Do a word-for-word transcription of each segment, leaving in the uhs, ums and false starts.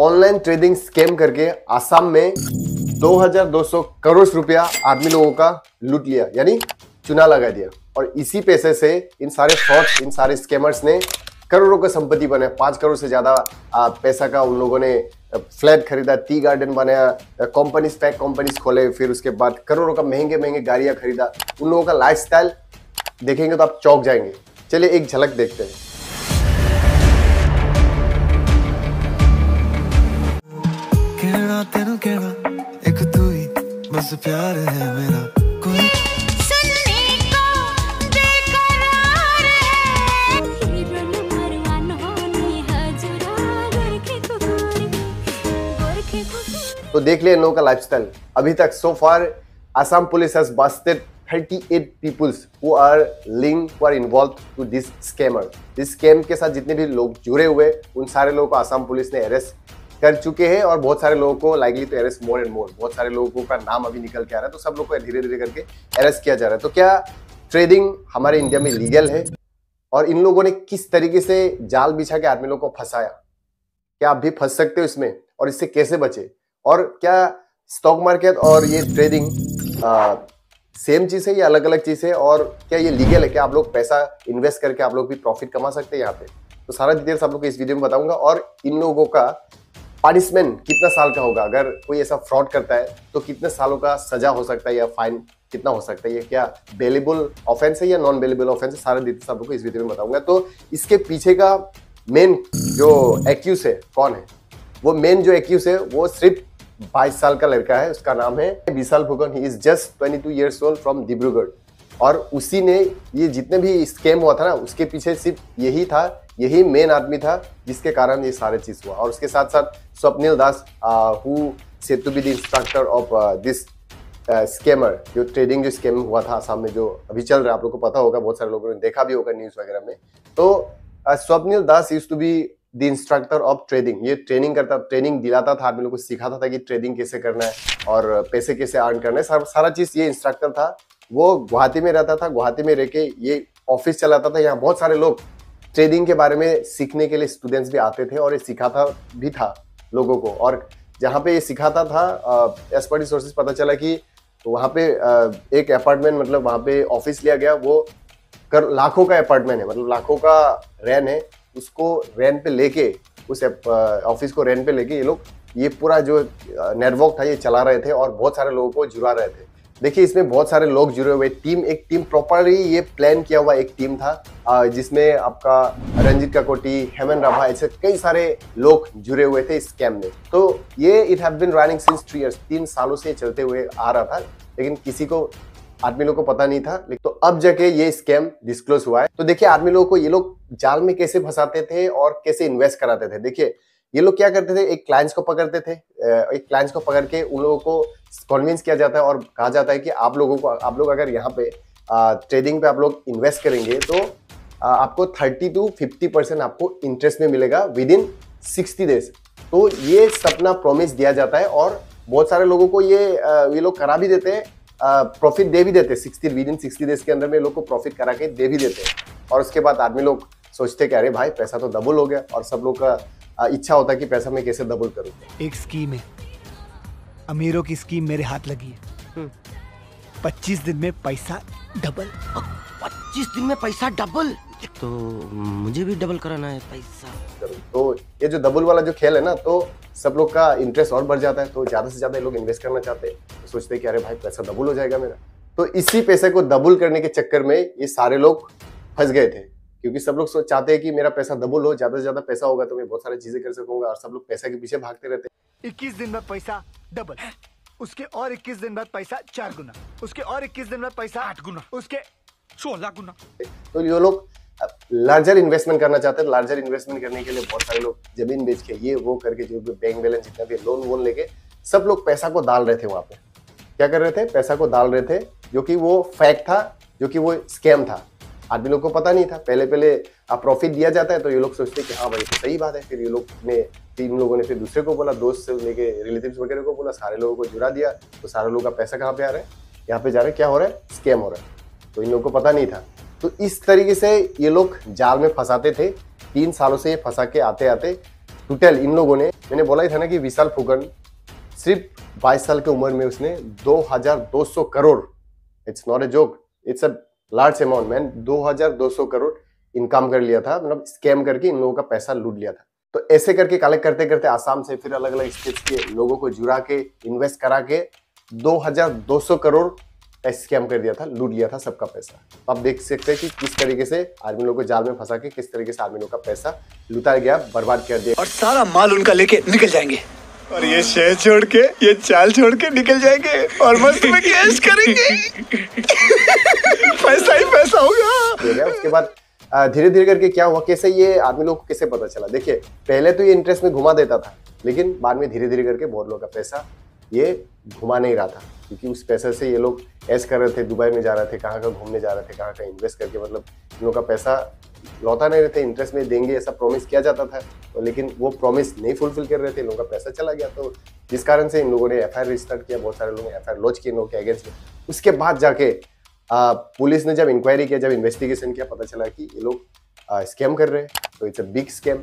Online trading scam करके आसाम में दो हज़ार दो सौ करोड़ रुपया आदमी लोगों का लूट लिया, यानी चुना लगा दिया। और इसी पैसे से इन सारे फ्रॉड्स, इन सारे स्कैमर्स ने करोड़ों का संपत्ति बनाया। पाँच करोड़ से ज़्यादा पैसा का उन लोगों ने फ्लैट खरीदा, टी गार्डन बनाया, कंपनीज पैक कंपनीज खोले, फिर उसके बाद करोड़ों का महंगे महंगे गाड़ियाँ खरीदा। उन लोगों का लाइफस्टाइल देखेंगे तो आप चौंक जाएंगे। चलिए एक झलक देखते हैं। एक तू ही बस प्यार है मेरा, कोई सुनने को बेकरार है। हिरन मरवान होनी हजरा गोरखे कुकुर गोरखे कुकुर। तो देख लिए इन लोगों का लाइफस्टाइल। अभी तक so far Assam police has busted thirty eight peoples who are linked, who are involve to this scammer. इस स्कैम के साथ जितने भी लोग जुड़े हुए उन सारे लोगों को असम पुलिस ने अरेस्ट कर चुके हैं और बहुत सारे लोगों को लाइकली तो अरेस्ट मोर एंड मोर, बहुत सारे लोगों का नाम अभी निकल के आ रहा है। तो सब लोग को धीरे धीरे करके अरेस्ट किया जा रहा है। तो क्या ट्रेडिंग हमारे इंडिया में लीगल है और इन लोगों ने किस तरीके से जाल बिछा के आदमी लोगों को फंसाया? क्या आप भी फंस सकते हो इसमें और इससे कैसे बचे? और क्या स्टॉक मार्केट और ये ट्रेडिंग आ, सेम चीज़ है या अलग अलग चीज़ है? और क्या ये लीगल है? क्या आप लोग पैसा इन्वेस्ट करके आप लोग भी प्रॉफिट कमा सकते हैं यहाँ पे? तो सारा डिटेल्स आप लोग को इस वीडियो में बताऊंगा। और इन लोगों का पनिशमेंट कितना साल का होगा, अगर कोई ऐसा फ्रॉड करता है तो कितने सालों का सजा हो सकता है या फाइन कितना हो सकता है, ये क्या बेलेबल ऑफेंस है या नॉन बेलेबल ऑफेंस है, सारे डिटेल्स आपको इस वीडियो में बताऊंगा। तो इसके पीछे का मेन जो एक्यूज है, कौन है वो मेन जो एक्यूज है, वो सिर्फ बाईस साल का लड़का है। उसका नाम है Vishal Phukan. He is just twenty two years old from Dibrugarh. और उसी ने ये जितने भी स्कैम हुआ था ना, उसके पीछे सिर्फ यही था, यही मेन आदमी था जिसके कारण ये सारे चीज़ हुआ। और उसके साथ साथ Swapnil Das, who said to be the instructor of this scammer, जो ट्रेडिंग जो स्कैम हुआ था आसाम में, जो अभी चल रहा है, आप लोगों को पता होगा, बहुत सारे लोगों ने देखा भी होगा न्यूज़ वगैरह में। तो Swapnil Das use to be the instructor of trading. ये ट्रेनिंग करता, ट्रेनिंग दिलाता था आदमी लोगों को, सिखाता था कि ट्रेडिंग कैसे करना है और पैसे कैसे अर्न करना है। सारा चीज़ ये इंस्ट्रक्टर था। वो गुवाहाटी में रहता था, गुवाहाटी में रह के ये ऑफिस चलाता था। यहाँ बहुत सारे लोग ट्रेडिंग के बारे में सीखने के लिए स्टूडेंट्स भी आते थे और ये सिखाता भी था लोगों को। और जहाँ पे ये सिखाता था, एज पर रिसोर्सेज पता चला कि वहाँ पे आ, एक अपार्टमेंट, मतलब वहाँ पे ऑफिस लिया गया, वो कर लाखों का अपार्टमेंट है, मतलब लाखों का रेंट है। उसको रेंट पे लेके, उस ऑफिस को रेंट पे लेके ये लोग ये पूरा जो नेटवर्क था ये चला रहे थे और बहुत सारे लोगों को जुड़ा रहे थे। देखिए, इसमें बहुत सारे लोग जुड़े हुए, टीम, एक टीम प्रॉपरली ये प्लान किया हुआ एक टीम था, जिसमें आपका अरणजीत काकोटी, हेमन राभा, ऐसे कई सारे लोग जुड़े हुए थे इस स्कैम में। तो ये it have been running since three years, तीन सालों से चलते हुए आ रहा था, लेकिन किसी को, आदमी लोगों को पता नहीं था। तो अब जाके ये स्कैम डिस्क्लोज हुआ है। तो देखिए, आदमी लोगों को ये लोग जाल में कैसे फंसाते थे और कैसे इन्वेस्ट कराते थे। देखिए, ये लोग क्या करते थे, एक क्लाइंट्स को पकड़ते थे, एक क्लाइंट्स को पकड़ के उन लोगों को कन्विंस किया जाता है और कहा जाता है कि आप लोगों को, आप लोग अगर यहाँ पे ट्रेडिंग पे आप लोग इन्वेस्ट करेंगे तो आ, आपको थर्टी टू फिफ्टी परसेंट आपको इंटरेस्ट में मिलेगा विद इन सिक्सटी डेज। तो ये सपना प्रॉमिस दिया जाता है और बहुत सारे लोगों को ये आ, ये लोग करा भी देते हैं, प्रॉफिट दे भी देते हैं। Sixty within sixty days के अंदर में लोग को प्रॉफिट करा के दे भी देते हैं। और उसके बाद आदमी लोग सोचते कि अरे भाई, पैसा तो डबल हो गया। और सब लोग का इच्छा होता है कि पैसा मैं कैसे डबल करूँ। एक स्कीम है, अमीरों की स्कीम मेरे हाथ लगी है। पच्चीस दिन में पैसा डबल। पच्चीस दिन में पैसा डबल, तो मुझे भी डबल कराना है पैसा। तो ये जो डबल वाला जो खेल है ना, तो सब लोग का इंटरेस्ट और बढ़ जाता है। तो ज़्यादा से ज़्यादा लोग इन्वेस्ट करना चाहते हैं, तो सोचते हैं कि अरे भाई, पैसा डबल हो जाएगा मेरा। तो इसी पैसे को डबल करने के चक्कर में ये सारे लोग फंस गए थे, क्योंकि सब लोग सोच चाहते हैं कि मेरा पैसा डबल हो, ज़्यादा से ज़्यादा पैसा होगा तो मैं बहुत सारी चीज़ें कर सकूँगा। और सब लोग पैसा के पीछे भागते रहते हैं। इक्कीस दिन में पैसा डबल, उसके और इक्कीस दिन बाद पैसा चार गुना, उसके और इक्कीस दिन बाद पैसा आठ गुना, उसके सोलह गुना। तो ये लोग लार्जर इन्वेस्टमेंट करना चाहते हैं। लार्जर इन्वेस्टमेंट करने के लिए बहुत सारे लोग जमीन बेच के, ये वो करके, जो बैंक बैलेंस जितना भी, लोन वोन लेके सब लोग पैसा को डाल रहे थे वहाँ पे। क्या कर रहे थे, पैसा को डाल रहे थे, जो कि वो फैक्ट था, जो कि वो स्कैम था। आदमी लोग को पता नहीं था। पहले पहले प्रॉफिट दिया जाता है तो ये लोग सोचते हैं कि हाँ भाई, तो सही बात है। फिर ये लोग ने, इन लोगों ने फिर दूसरे को बोला, दोस्त से लेके रिलेटिव्स वगैरह को बोला, सारे लोगों को जुड़ा दिया। तो सारे लोगों का पैसा कहाँ पे आ रहा है, यहाँ पे जा रहा है, क्या हो रहा है, स्कैम हो रहा है। तो इन लोगों को पता नहीं था। तो इस तरीके से ये लोग जाल में फंसाते थे। तीन सालों से ये फंसा के आते आते टोटल इन लोगों ने, मैंने बोला ही था ना कि विशाल फुकन सिर्फ बाईस साल की उम्र में उसने दो हज़ार दो सौ crore, it's not a joke, it's a large amount man, दो हज़ार दो सौ करोड़ इनकम कर लिया था, मतलब स्कैम करके इन लोगों का पैसा लूट लिया था। तो ऐसे करके कलेक्ट करते करते आसाम से फिर अलग अलग स्टेट के लोगों को जुड़ा के इन्वेस्ट करा के दो हज़ार दो सौ करोड़ का स्कैम कर दिया था, लूट लिया था सबका पैसा। आप देख सकते हैं कि किस तरीके से आर्मी लोगों को जाल में फंसा के किस तरीके से आर्मी लोगों का पैसा लूटा गया, बर्बाद कर दिया और सारा माल उनका लेके निकल जाएंगे और ये शहर छोड़ के, ये चाल छोड़ के निकल जाएंगे और मस्त में कैश करेंगे। पैसा ही पैसा होगा। उसके बाद धीरे धीरे करके क्या हुआ, कैसे ये आदमी लोग को कैसे पता चला, देखिए पहले तो ये इंटरेस्ट में घुमा देता था, लेकिन बाद में धीरे धीरे करके बहुत लोग का पैसा ये घुमा नहीं रहा था, क्योंकि उस पैसे से ये लोग ऐश कर रहे थे, दुबई में जा रहे थे, कहाँ कहाँ घूमने जा रहे थे, कहाँ कहाँ इन्वेस्ट करके, मतलब इन लोग का पैसा लौटा नहीं रहे थे, इंटरेस्ट में देंगे ऐसा प्रॉमिस किया जाता था, तो लेकिन वो प्रॉमिस नहीं फुलफिल कर रहे थे, इन लोगों का पैसा चला गया। तो जिस कारण से इन लोगों ने एफ आई आर रजिस्टर किया, बहुत सारे लोगों ने एफ आई आर लॉन्च किए इन लोगों के अगेंस्ट। उसके बाद जाके आ, पुलिस ने जब इंक्वायरी किया, जब इन्वेस्टिगेशन किया, पता चला कि ये लोग स्कैम कर रहे हैं। तो इट्स अ बिग स्कैम।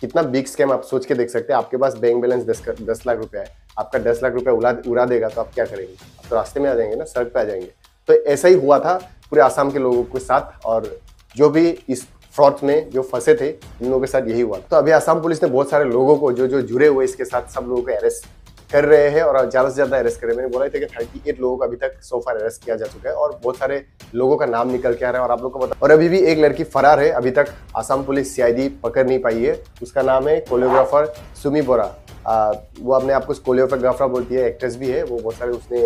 कितना बिग स्कैम आप सोच के देख सकते हैं। आपके पास बैंक बैलेंस दस, दस लाख रुपया है, आपका दस लाख रुपया उड़ा उड़ा देगा तो आप क्या करेंगे, आप तो रास्ते में आ जाएंगे ना, सड़क पर आ जाएंगे। तो ऐसा ही हुआ था पूरे आसाम के लोगों के साथ, और जो भी इस फ्रॉड में जो फंसे थे इन लोगों के साथ यही हुआ। तो अभी आसाम पुलिस ने बहुत सारे लोगों को जो जो जुड़े हुए इसके साथ सब लोगों को अरेस्ट कर रहे हैं और ज़्यादा से ज़्यादा अरेस्ट कर रहे हैं। मैंने बोला था कि थर्टी एट लोगों को अभी तक सोफार अरेस्ट किया जा चुका है और बहुत सारे लोगों का नाम निकल के आ रहा है। और आप लोग को बता, और अभी भी एक लड़की फरार है, अभी तक Assam police C I D पकड़ नहीं पाई है। उसका नाम है कोरियोग्राफर सुमी बोरा। आ, वो अपने आपको कोरियोग्राफर बोलती है, एक्ट्रेस भी है वो। बहुत सारे उसने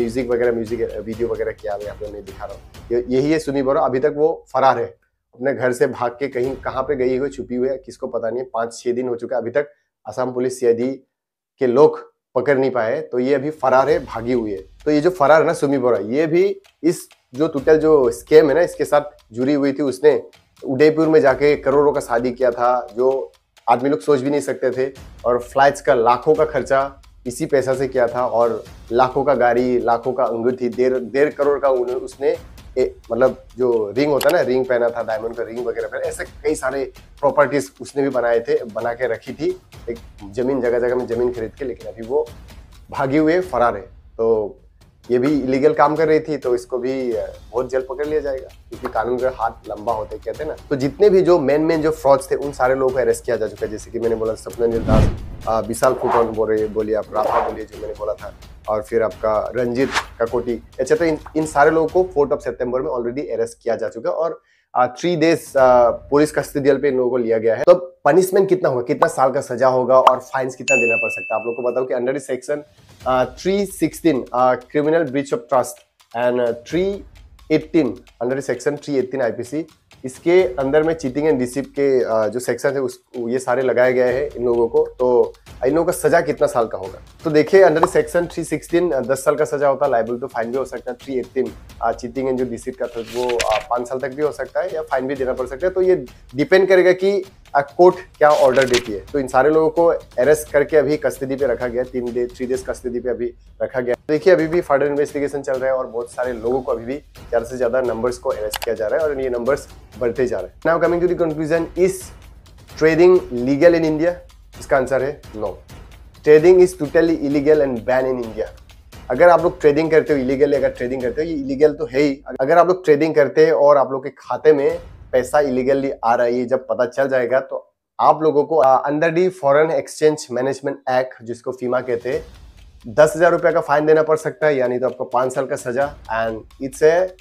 म्यूज़िक वगैरह म्यूजिक वीडियो वगैरह किया, मैं आप लोगों ने दिखा रहा हूँ। यही है सुमी बोरा। अभी तक वो फरार है, अपने घर से भाग के कहीं कहाँ पे गई हुई, छुपी हुई है, किसको पता नहीं है। पाँच छः दिन हो चुका है, अभी तक Assam police C I D के लोग पकड़ नहीं पाए। तो ये अभी फरार है, भागी हुई है। तो ये जो फरार है ना सुमी बोरा, ये भी इस जो टोटल जो स्कैम है ना इसके साथ जुड़ी हुई थी। उसने उदयपुर में जाके करोड़ों का शादी किया था, जो आदमी लोग सोच भी नहीं सकते थे। और फ्लाइट्स का लाखों का खर्चा इसी पैसा से किया था, और लाखों का गाड़ी, लाखों का अंगूठी, डेढ़ डेढ़ करोड़ का उसने ए, मतलब जो रिंग होता है ना, रिंग पहना था, डायमंड का रिंग वगैरह पहना। ऐसे कई सारे प्रॉपर्टीज उसने भी बनाए थे, बना के रखी थी, एक जमीन जगह जगह में जमीन खरीद के। लेकिन अभी वो भागी हुए, फरार है। तो ये भी इलीगल काम कर रही थी, तो इसको भी बहुत जल्द पकड़ लिया जाएगा, क्योंकि कानून का हाथ लंबा होता है, कहते हैं ना। तो जितने भी जो मेन मेन जो फ्रॉड्स थे उन सारे लोगों को अरेस्ट किया जा चुका है। जैसे कि मैंने बोला स्वप्निल दास, विशाल फुकन बोरे बोलिए आप, राभा बोलिए जो मैंने बोला था, और फिर आपका रणजीत काकोटी। अच्छा, तो इन इन सारे लोगों को फोर्थ ऑफ सितंबर में ऑलरेडी अरेस्ट किया जा चुका है और थ्री डेज पुलिस कस्टडियल पे इन लोगों को लिया गया है। तो पनिशमेंट कितना होगा, कितना साल का सजा होगा और फाइन्स कितना देना पड़ सकता है, आप लोग को बताओ कि under section three sixteen criminal breach of trust and three eighteen under section three eighteen I P C, इसके अंदर में चीटिंग एंड डिसीव के uh, जो सेक्शन है उस ये सारे लगाए गए हैं इन लोगों को। तो इन लोगों का सजा कितना साल का होगा, तो देखिए अंडर सेक्शन थ्री सिक्सटीन दस साल का सजा होता है, लाइबल टू फाइन भी हो सकता है। थ्री एटीन चीटिंग एंड जो डिसीट का था वो पाँच साल तक भी हो सकता है या फाइन भी देना पड़ सकता है। तो ये डिपेंड करेगा कि कोर्ट क्या ऑर्डर देती है। तो इन सारे लोगों को अरेस्ट करके अभी कस्टडी पे रखा गया, तीन डे थ्री डेज कस्टडी पे अभी रखा गया। देखिए अभी भी फर्दर इन्वेस्टिगेशन चल रहा है और बहुत सारे लोगों को अभी भी ज़्यादा से ज़्यादा नंबर्स को अरेस्ट किया जा रहा है और ये नंबर्स बढ़ते जा रहे हैं। Now coming to the conclusion, is trading legal in India? इसका आंसर है no. Trading is totally illegal and ban in India. अगर आप लोग ट्रेडिंग करते हो इलीगल, अगर ट्रेडिंग करते हो, ये इलीगल तो है ही। अगर आप लोग ट्रेडिंग करते हैं और आप लोग के खाते में पैसा इलीगली आ रहा है, जब पता चल जाएगा तो आप लोगों को under the foreign exchange management act, जिसको फीमा कहते हैं, दस हज़ार रुपये का फाइन देना पड़ सकता है, यानी तो आपको पाँच साल का सजा। And it's a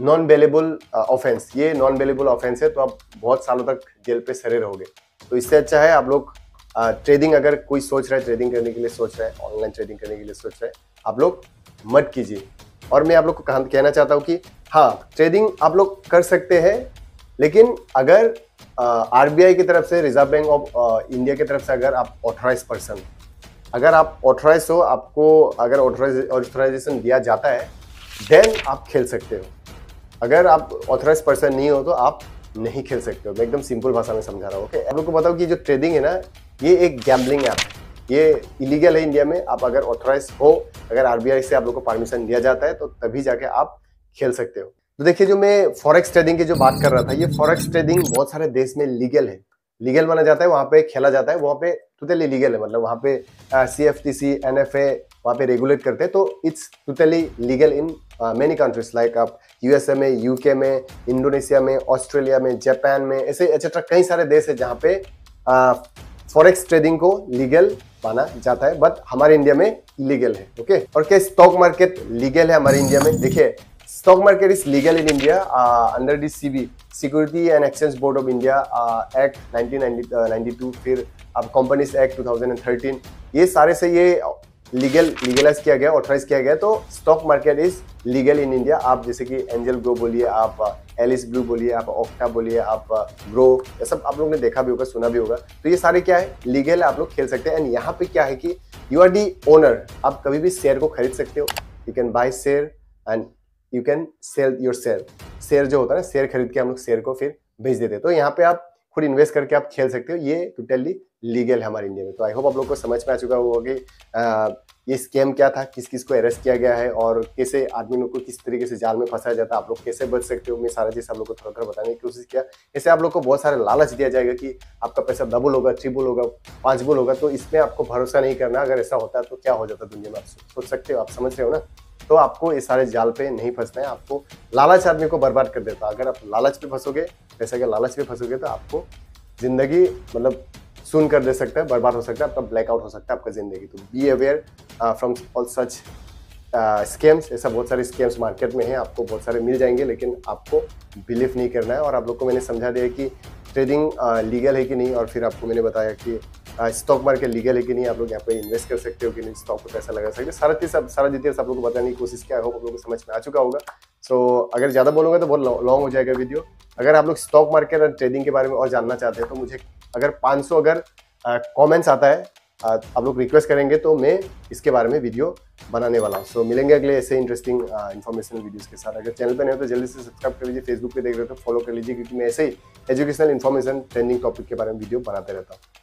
non bailable offence, ये नॉन बेलेबल ऑफेंस है, तो आप बहुत सालों तक जेल पे सरे रहोगे। तो इससे अच्छा है आप लोग ट्रेडिंग uh, अगर कोई सोच रहा है, ट्रेडिंग करने के लिए सोच रहा है, ऑनलाइन ट्रेडिंग करने के लिए सोच रहा है, आप लोग मत कीजिए। और मैं आप लोग को कहना चाहता हूँ कि हाँ, ट्रेडिंग आप लोग कर सकते हैं, लेकिन अगर आरबीआई uh, की तरफ से, रिजर्व बैंक ऑफ इंडिया की तरफ से, अगर आप ऑथराइज पर्सन, अगर आप ऑथराइज हो, आपको अगर ऑथराइजेशन दिया जाता है, देन आप खेल सकते हो। अगर आप ऑथराइज पर्सन नहीं हो तो आप नहीं खेल सकते हो। मैं एकदम सिंपल भाषा में समझा रहा हूँ। ओके, आप लोग को बताओ कि जो ट्रेडिंग है ना, ये एक गैम्बलिंग ऐप है, ये इलीगल है इंडिया में। आप अगर ऑथराइज हो, अगर आरबीआई से आप लोग को परमिशन दिया जाता है, तो तभी जाके आप खेल सकते हो। तो देखिए, जो मैं फॉरेक्स ट्रेडिंग की जो बात कर रहा था, ये फॉरेक्स ट्रेडिंग बहुत सारे देश में लीगल है, लीगल माना जाता है, वहाँ पे खेला जाता है, वहाँ पे टोटली लीगल है, मतलब वहाँ पे सीएफटीसी एनएफए वहाँ पे रेगुलेट करते हैं, तो it's totally legal in many countries like आप यूएसए में, यूके में, इंडोनेशिया में, ऑस्ट्रेलिया में, जापान में, ऐसे एक्सेट्रा कई सारे देश है जहाँ पे फॉरेक्स ट्रेडिंग को लीगल माना जाता है, बट हमारे इंडिया में इलीगल है। ओके, और क्या स्टॉक मार्केट लीगल है हमारे इंडिया में? देखिए, stock market is legal in India uh, under the C B I, Security and Exchange Board of India uh, Act nineteen ninety-two, फिर अब Companies Act twenty thirteen, ये सारे से ये लीगल लीगलाइज किया गया, ऑथराइज किया गया। तो stock market is legal in India. आप जैसे कि एंजल ग्रो बोलिए, आप एलिस ब्लू बोलिए, आप ऑक्टा बोलिए, आप ग्रो, ये सब आप लोग ने देखा भी होगा, सुना भी होगा। तो ये सारे क्या है, लीगल है, आप लोग खेल सकते हैं। एंड यहाँ पे क्या है कि यू आर दी ओनर, आप कभी भी शेयर को खरीद सकते हो, you can buy share and you can sell your share. Share जो होता है ना, शेयर खरीद के हम लोग शेयर को फिर बेच देते हैं, तो यहाँ पे आप खुद इन्वेस्ट करके आप खेल सकते हो। ये टोटली लीगल है हमारे इंडिया में। तो आई होप आप लोग को समझ में आ चुका होगा कि आ, ये स्कैम क्या था, किस किस को अरेस्ट किया गया है और कैसे आदमी लोग को किस तरीके से जाल में फंसाया जाता है, आप लोग कैसे बच सकते हो। मैं सारा चीज़ आप लोग को थोड़ा थोड़ा बताने की कोशिश किया। ऐसे आप लोग को बहुत सारे लालच दिया जाएगा कि आपका पैसा डबल होगा, ट्रिपल होगा, पाँच गुना होगा, तो इसमें आपको भरोसा नहीं करना। अगर ऐसा होता है तो क्या हो जाता दुनिया में, आप सोच सकते हो, आप समझ रहे हो ना। तो आपको इस सारे जाल पे नहीं फंसना है। आपको लालच आदमी को बर्बाद कर देता है। अगर आप लालच पे फंसोगे, पैसे के लालच पे फंसोगे, तो आपको ज़िंदगी मतलब सुन कर दे सकता है, बर्बाद हो सकता है, आपका ब्लैकआउट हो सकता है आपका ज़िंदगी। तो be aware from all such scams. ऐसा बहुत सारे स्कैम्स मार्केट में हैं, आपको बहुत सारे मिल जाएंगे, लेकिन आपको बिलीव नहीं करना है। और आप लोग को मैंने समझा दिया कि ट्रेडिंग लीगल है कि नहीं, और फिर आपको मैंने बताया कि स्टॉक मार्केट लीगल है कि नहीं, आप लोग यहाँ पे इन्वेस्ट कर सकते हो कि नहीं, स्टॉक पर पैसा लगा सकते हो। सारा चीज़ सब सारा डिटेल्स आप लोग को बताने की कोशिश किया। आई होप आप लोग को समझ में आ चुका होगा। सो so, अगर ज़्यादा बोलूँगा तो बहुत लॉन्ग हो जाएगा वीडियो। अगर आप लोग स्टॉक मार्केट और ट्रेडिंग के बारे में और जानना चाहते हैं तो मुझे अगर पाँच सौ अगर कॉमेंट्स आता है, आ, आप लोग रिक्वेस्ट करेंगे तो मैं इसके बारे में वीडियो बनाने वाला हूँ। सो so, मिलेंगे अगले ऐसे इंटरेस्टिंग इन्फॉर्मेशनल वीडियोस के साथ। अगर चैनल पर नहीं हो तो जल्दी से सब्सक्राइब कर लीजिए। फेसबुक पे देख रहे हो तो फॉलो कर लीजिए, क्योंकि मैं ऐसे ही एजुकेशनल इन्फॉर्मेशन ट्रेंडिंग टॉपिक के बारे में वीडियो बनाते रहता हूँ।